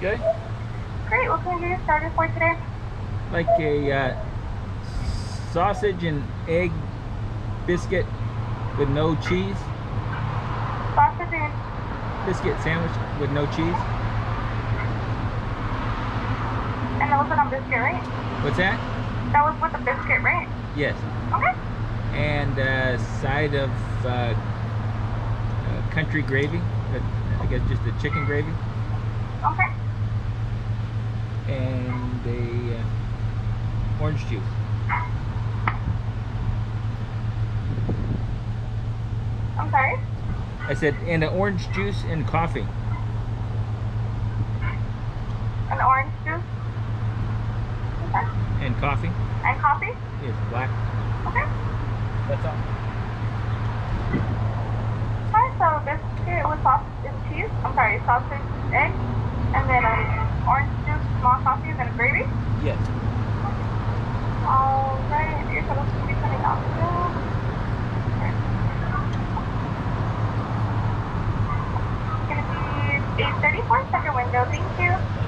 Good? Great. What can I get you started for today? Like a sausage and egg biscuit with no cheese. Sausage and biscuit sandwich with no cheese. And that was on biscuit, right? What's that? That was with a biscuit, right? Yes. Okay. And a side of country gravy. I guess just the chicken gravy. Okay. And a orange juice. I'm sorry? I said, and an orange juice and coffee. An orange juice? Okay. And coffee. And coffee? Yes, black. Okay. That's all. Alright, so biscuit with sausage and cheese. I'm sorry, sausage, egg, and then orange juice, small coffee, and then a gravy? Yes. Alright, your total's going to be coming out soon. It's going to be 8:34, second window, thank you.